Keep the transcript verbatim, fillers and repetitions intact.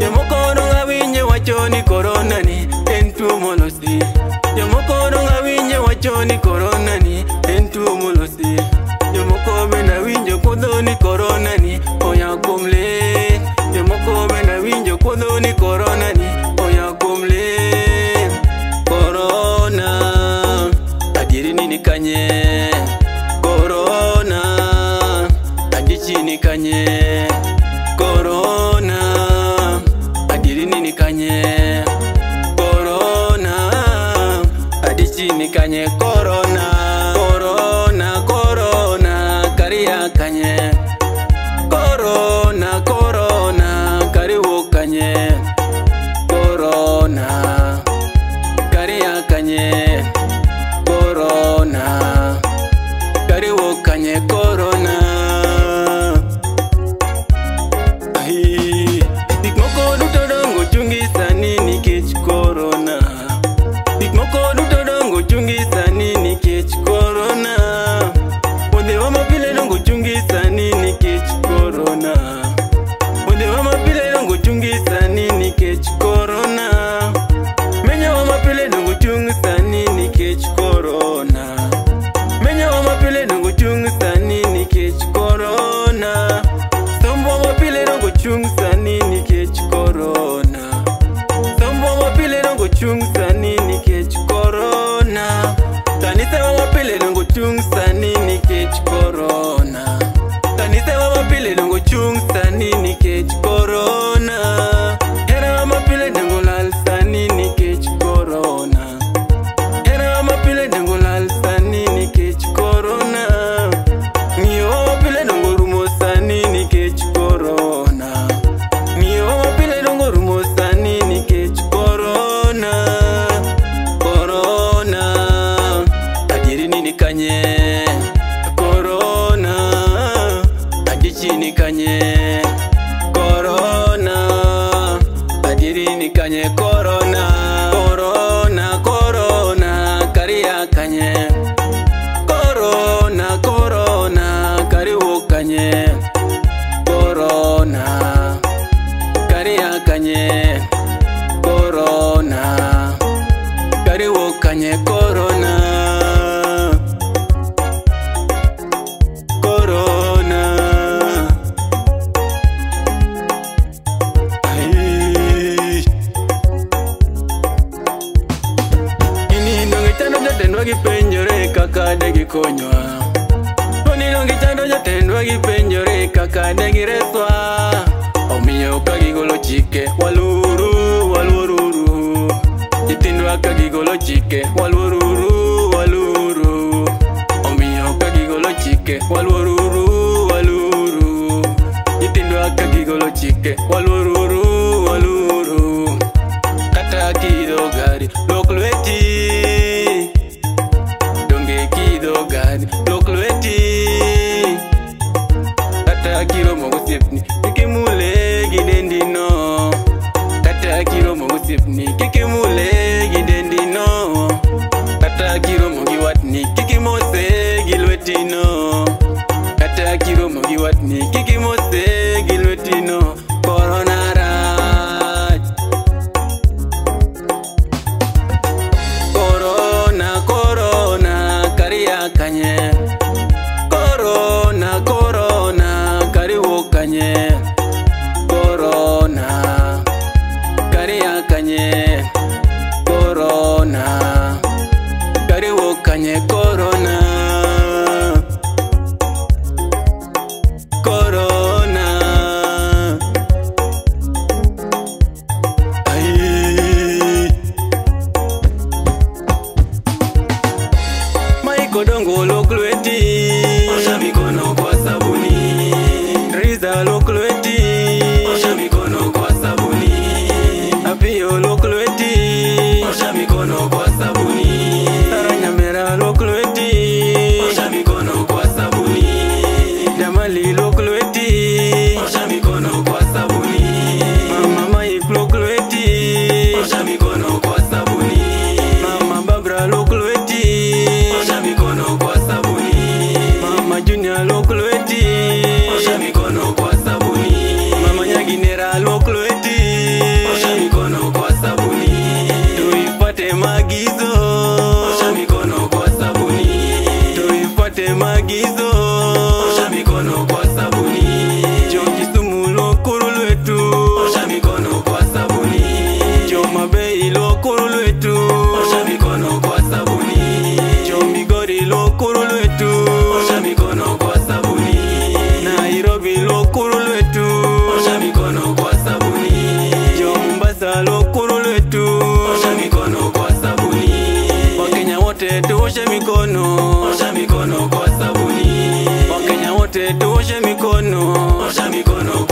Yamukoro nga winye wachoni corona ni entu molosi. Yamukoro nga winye wachoni corona ni entu molosi. Yamukoro na winye kodoni corona ni oya kumle. Yamukoro na winye kodoni corona ni oya kumle. Corona adiri nini kanye. Corona anjichi ni kanye. Corona adiri nini kanye. Corona adichi ni kanye. Corona Corona Corona karia kanye. Corona Corona kariwo kanye. Corona karia kanye. Corona kariwo kanye. Corona Kiki mose gilwetino corona. mikono, osha mikono kwa sabuni. Wakenya wote tuoshe mikono, osha mikono.